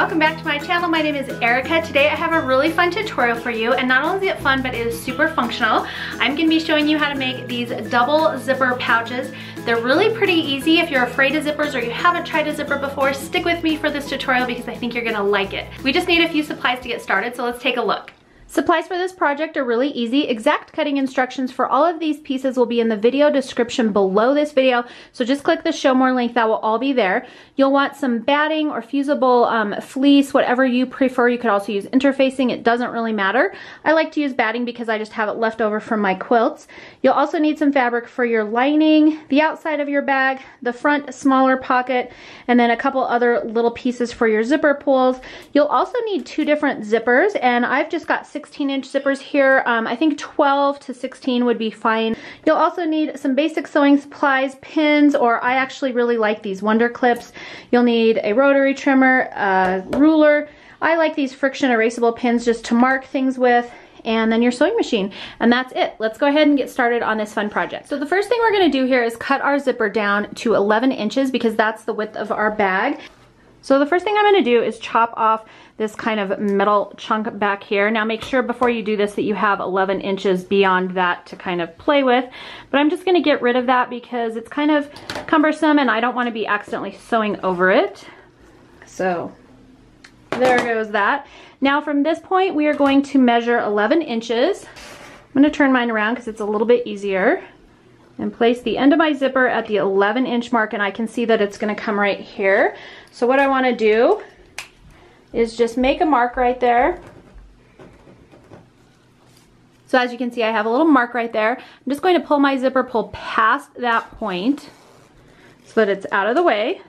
welcome back to my channel. My name is Erica. Today I have a really fun tutorial for you, and not only is it fun, but it is super functional. I'm going to be showing you how to make these double zipper pouches. They're really pretty easy. If you're afraid of zippers or you haven't tried a zipper before, stick with me for this tutorial because I think you're going to like it. We just need a few supplies to get started, so let's take a look. Supplies for this project are really easy. Exact cutting instructions for all of these pieces will be in the video description below this video, so just click the show more link. That will all be there. You'll want some batting or fusible fleece, whatever you prefer. You could also use interfacing. It doesn't really matter. I like to use batting because I just have it left over from my quilts. You'll also need some fabric for your lining, the outside of your bag, the front smaller pocket, and then a couple other little pieces for your zipper pulls. You'll also need two different zippers, and I've just got 16-inch zippers here. I think 12 to 16 would be fine. You'll also need some basic sewing supplies, pins, or I actually really like these Wonder Clips. You'll need a rotary trimmer, a ruler. I like these friction erasable pins just to mark things with, and then your sewing machine, and that's it. Let's go ahead and get started on this fun project. So the first thing we're going to do here is cut our zipper down to 11 inches because that's the width of our bag. So the first thing I'm going to do is chop off this kind of metal chunk back here. Now make sure before you do this that you have 11 inches beyond that to kind of play with, but I'm just going to get rid of that because it's kind of cumbersome and I don't want to be accidentally sewing over it. So there goes that. Now from this point we are going to measure 11 inches. I'm going to turn mine around because it's a little bit easier, and place the end of my zipper at the 11 inch mark, and I can see that it's going to come right here. So what I want to do is just make a mark right there. So as you can see, I have a little mark right there. I'm just going to pull my zipper pull past that point so that it's out of the way,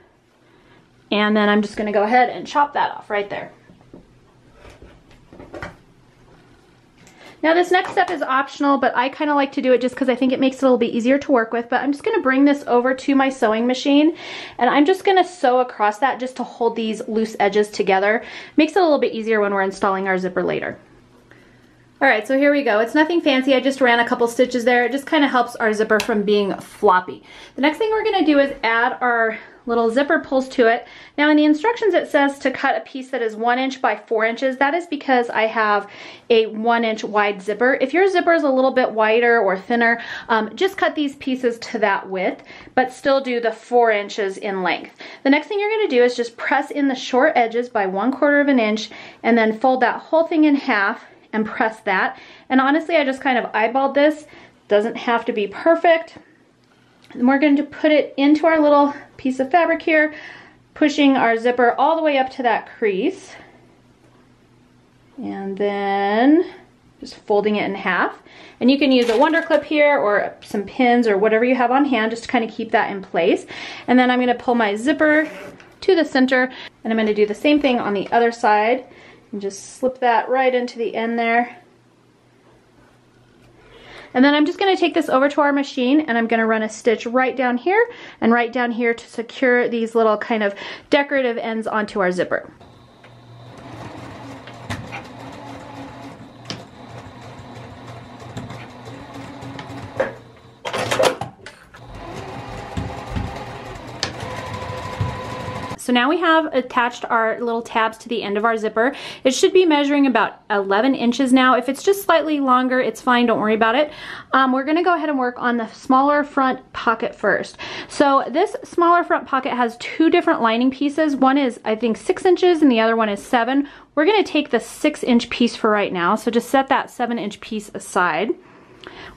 and then I'm just going to go ahead and chop that off right there. Now this next step is optional, but I kind of like to do it just because I think it makes it a little bit easier to work with, but I'm just going to bring this over to my sewing machine, and I'm just going to sew across that just to hold these loose edges together. Makes it a little bit easier when we're installing our zipper later. Alright, so here we go. It's nothing fancy. I just ran a couple stitches there. It just kind of helps our zipper from being floppy. The next thing we're going to do is add our little zipper pulls to it. Now in the instructions it says to cut a piece that is 1 inch by 4 inches. That is because I have a 1 inch wide zipper. If your zipper is a little bit wider or thinner, just cut these pieces to that width, but still do the 4 inches in length. The next thing you're going to do is just press in the short edges by 1/4 of an inch, and then fold that whole thing in half and press that. And honestly, I just kind of eyeballed this. Doesn't have to be perfect. And we're going to put it into our little piece of fabric here, pushing our zipper all the way up to that crease, and then just folding it in half. And you can use a Wonder Clip here or some pins or whatever you have on hand just to kind of keep that in place. And then I'm going to pull my zipper to the center, and I'm going to do the same thing on the other side and just slip that right into the end there. And then I'm just going to take this over to our machine, and I'm going to run a stitch right down here and right down here to secure these little kind of decorative ends onto our zipper. So now we have attached our little tabs to the end of our zipper. It should be measuring about 11 inches now. If it's just slightly longer, it's fine, don't worry about it. We're going to go ahead and work on the smaller front pocket first. So this smaller front pocket has two different lining pieces. One is I think 6 inches and the other one is 7. We're going to take the 6-inch piece for right now, so just set that 7-inch piece aside.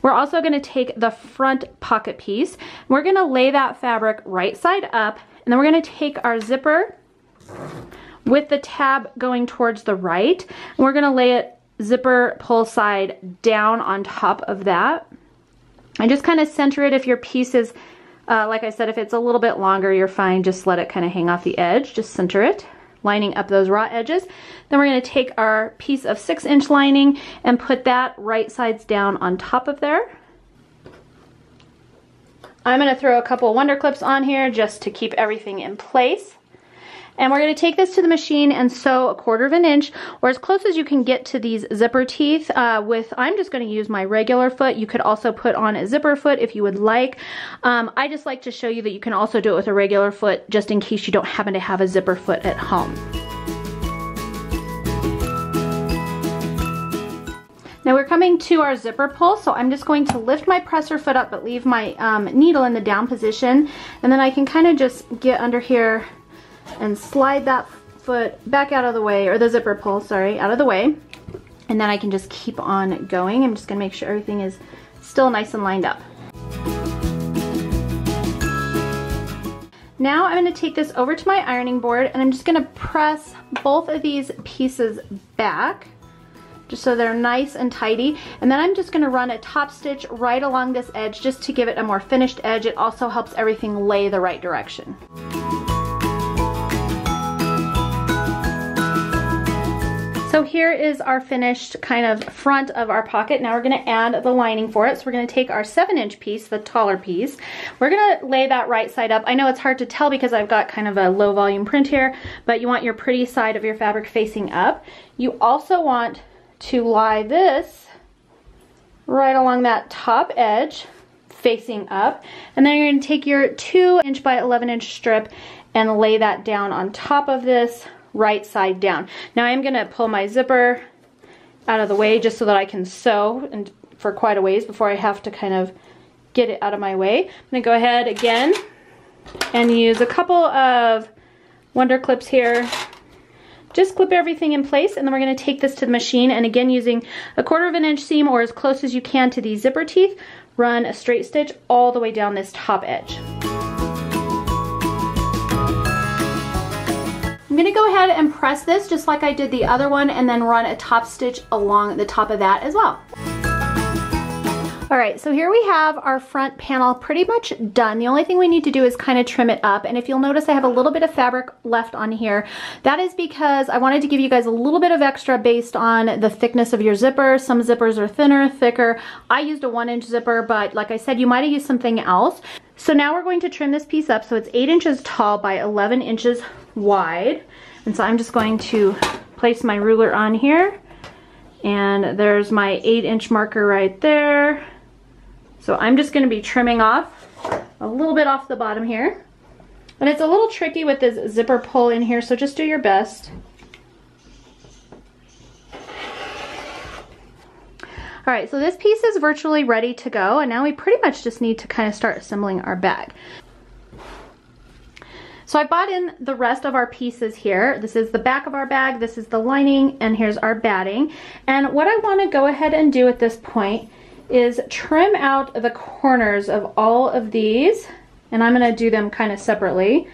We're also going to take the front pocket piece. We're going to lay that fabric right side up, and then we're going to take our zipper with the tab going towards the right, and we're going to lay it zipper pull side down on top of that. And just kind of center it. If your piece is, like I said, if it's a little bit longer, you're fine. Just let it kind of hang off the edge. Just center it, lining up those raw edges. Then we're going to take our piece of 6-inch lining and put that right sides down on top of there. I'm going to throw a couple Wonder Clips on here just to keep everything in place. And we're going to take this to the machine and sew 1/4 of an inch or as close as you can get to these zipper teeth. I'm just going to use my regular foot. You could also put on a zipper foot if you would like. I just like to show you that you can also do it with a regular foot just in case you don't happen to have a zipper foot at home. Now we're coming to our zipper pull, so I'm just going to lift my presser foot up but leave my needle in the down position, and then I can kind of just get under here and slide that foot back out of the way, or the zipper pull, sorry, out of the way, and then I can just keep on going. I'm just going to make sure everything is still nice and lined up. Now I'm going to take this over to my ironing board, and I'm just going to press both of these pieces back just so they're nice and tidy, and then I'm just going to run a top stitch right along this edge just to give it a more finished edge. It also helps everything lay the right direction. So here is our finished kind of front of our pocket. Now we're going to add the lining for it. So we're going to take our 7-inch piece, the taller piece. We're going to lay that right side up. I know it's hard to tell because I've got kind of a low volume print here, but you want your pretty side of your fabric facing up. You also want to lie this right along that top edge facing up. And then you're going to take your 2-inch by 11-inch strip and lay that down on top of this right side down. Now I'm going to pull my zipper out of the way just so that I can sew and for quite a ways before I have to kind of get it out of my way. I'm going to go ahead again and use a couple of Wonder Clips here. Just clip everything in place, and then we're going to take this to the machine, and again using a 1/4 inch seam or as close as you can to these zipper teeth, run a straight stitch all the way down this top edge. I'm going to go ahead and press this just like I did the other one, and then run a top stitch along the top of that as well. Alright, so here we have our front panel pretty much done. The only thing we need to do is kind of trim it up, and if you'll notice I have a little bit of fabric left on here. That is because I wanted to give you guys a little bit of extra based on the thickness of your zipper. Some zippers are thinner, thicker. I used a 1-inch zipper, but like I said, you might have used something else. So now we're going to trim this piece up so it's 8 inches tall by 11 inches wide. And so I'm just going to place my ruler on here. And there's my 8-inch marker right there. So I'm just going to be trimming off a little bit off the bottom here. And it's a little tricky with this zipper pull in here, so just do your best. All right, so this piece is virtually ready to go, and now we pretty much just need to kind of start assembling our bag. So I bought in the rest of our pieces here. This is the back of our bag, this is the lining, and here's our batting. And what I want to go ahead and do at this point is trim out the corners of all of these, and I'm going to do them kind of separately.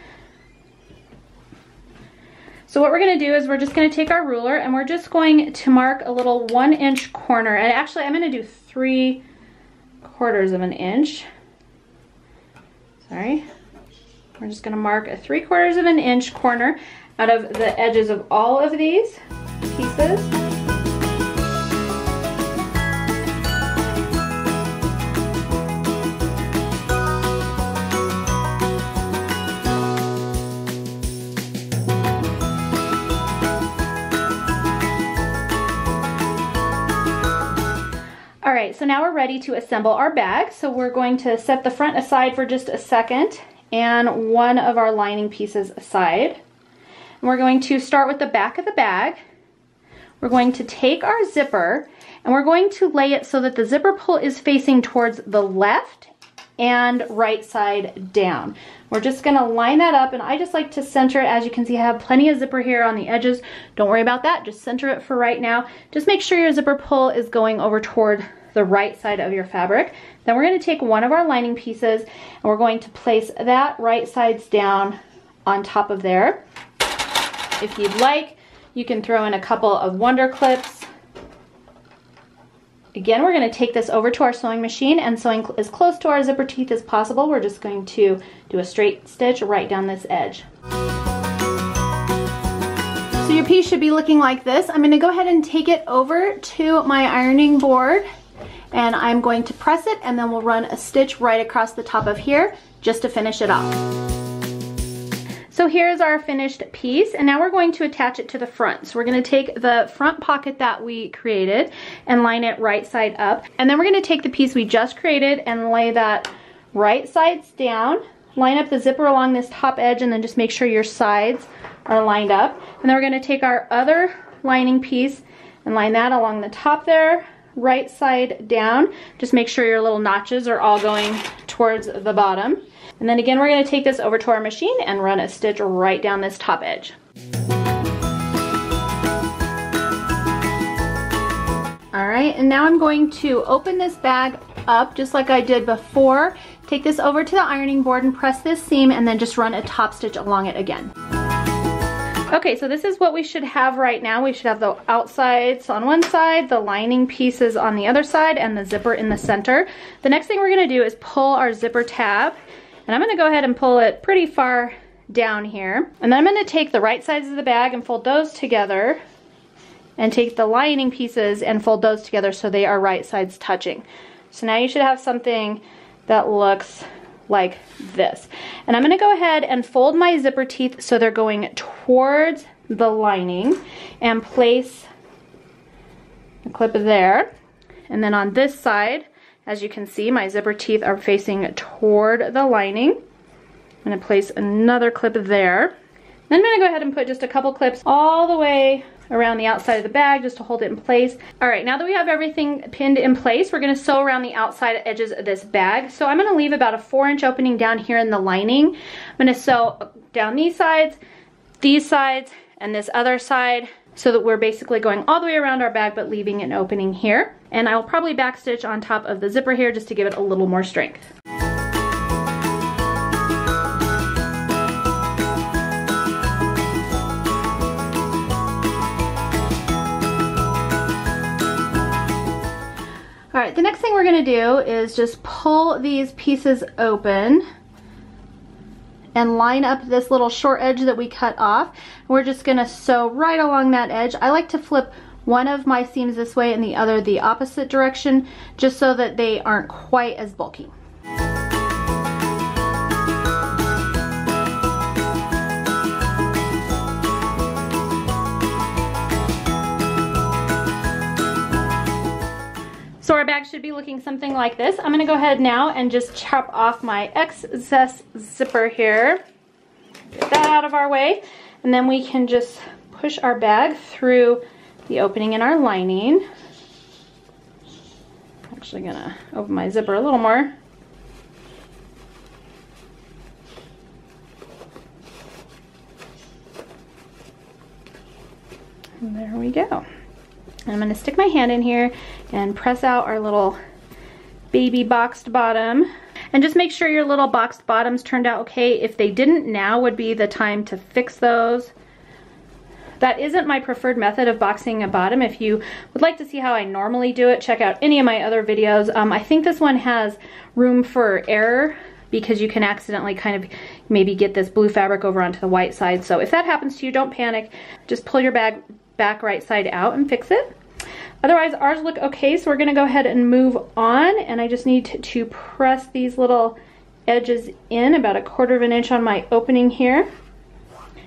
So what we're going to do is we're just going to take our ruler and we're just going to mark a little 1-inch corner. And actually I'm going to do 3/4 of an inch. Sorry. We're just going to mark a 3/4 of an inch corner out of the edges of all of these pieces. Alright, so now we're ready to assemble our bag. So we're going to set the front aside for just a second and one of our lining pieces aside. And we're going to start with the back of the bag. We're going to take our zipper and we're going to lay it so that the zipper pull is facing towards the left and right side down. We're just going to line that up, and I just like to center it. As you can see, I have plenty of zipper here on the edges. Don't worry about that. Just center it for right now. Just make sure your zipper pull is going over toward the right side of your fabric. Then we're going to take one of our lining pieces and we're going to place that right sides down on top of there. If you'd like, you can throw in a couple of Wonder Clips. Again, we're going to take this over to our sewing machine and sewing as close to our zipper teeth as possible. We're just going to do a straight stitch right down this edge. So your piece should be looking like this. I'm going to go ahead and take it over to my ironing board, and I'm going to press it, and then we'll run a stitch right across the top of here just to finish it off. So here's our finished piece, and now we're going to attach it to the front. So we're going to take the front pocket that we created and line it right side up, and then we're going to take the piece we just created and lay that right sides down. Line up the zipper along this top edge, and then just make sure your sides are lined up. And then we're going to take our other lining piece and line that along the top there, right side down. Just make sure your little notches are all going towards the bottom. And then again, we're going to take this over to our machine and run a stitch right down this top edge. All right, and now I'm going to open this bag up just like I did before. Take this over to the ironing board and press this seam and then just run a top stitch along it again. Okay, so this is what we should have right now. We should have the outsides on one side, the lining pieces on the other side, and the zipper in the center. The next thing we're gonna do is pull our zipper tab, and I'm gonna go ahead and pull it pretty far down here. And then I'm gonna take the right sides of the bag and fold those together, and take the lining pieces and fold those together so they are right sides touching. So now you should have something that looks like this. And I'm gonna go ahead and fold my zipper teeth so they're going towards the lining and place the clip there. And then on this side, as you can see, my zipper teeth are facing toward the lining. I'm gonna place another clip there. Then I'm gonna go ahead and put just a couple clips all the way around the outside of the bag just to hold it in place. All right, now that we have everything pinned in place, we're gonna sew around the outside edges of this bag. So I'm gonna leave about a 4-inch opening down here in the lining. I'm gonna sew down these sides, and this other side so that we're basically going all the way around our bag but leaving an opening here. And I will probably backstitch on top of the zipper here just to give it a little more strength. All right, the next thing we're gonna do is just pull these pieces open and line up this little short edge that we cut off. We're just gonna sew right along that edge. I like to flip one of my seams this way and the other the opposite direction, just so that they aren't quite as bulky. So our bag should be looking something like this. I'm gonna go ahead now and just chop off my excess zipper here. Get that out of our way. And then we can just push our bag through the opening in our lining. I'm actually gonna open my zipper a little more. And there we go. And I'm gonna stick my hand in here and press out our little baby boxed bottom. And just make sure your little boxed bottoms turned out okay. If they didn't, now would be the time to fix those. That isn't my preferred method of boxing a bottom. If you would like to see how I normally do it, check out any of my other videos. I think this one has room for error because you can accidentally kind of maybe get this blue fabric over onto the white side. So if that happens to you, don't panic. Just pull your bag back right side out and fix it. Otherwise, ours look okay, so we're gonna go ahead and move on, and I just need to press these little edges in about 1/4 inch on my opening here,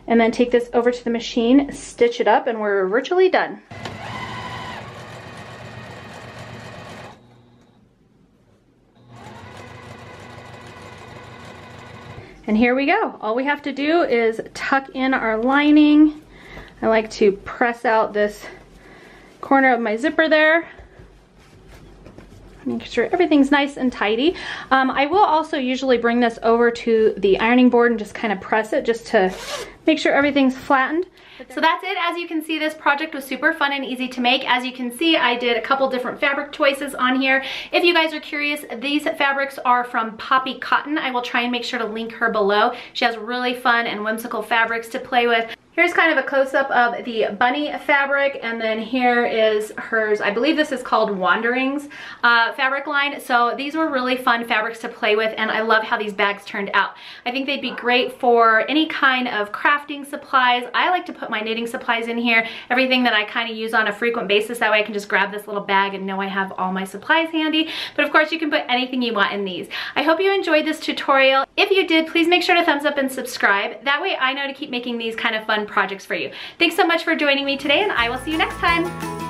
and then take this over to the machine, stitch it up, and we're virtually done. And here we go. All we have to do is tuck in our lining. I like to press out this corner of my zipper there. Make sure everything's nice and tidy. I will also usually bring this over to the ironing board and just kind of press it just to make sure everything's flattened. So that's it. As you can see, this project was super fun and easy to make. As you can see, I did a couple different fabric choices on here. If you guys are curious, these fabrics are from Poppy Cotton. I will try and make sure to link her below. She has really fun and whimsical fabrics to play with. Here's kind of a close-up of the bunny fabric, and then here is hers. I believe this is called Wanderings fabric line. So these were really fun fabrics to play with, and I love how these bags turned out. I think they'd be great for any kind of crafting supplies. I like to put my knitting supplies in here, everything that I kind of use on a frequent basis. That way I can just grab this little bag and know I have all my supplies handy. But of course, you can put anything you want in these. I hope you enjoyed this tutorial. If you did, please make sure to thumbs up and subscribe. That way I know to keep making these kind of fun projects for you. Thanks so much for joining me today, and I will see you next time.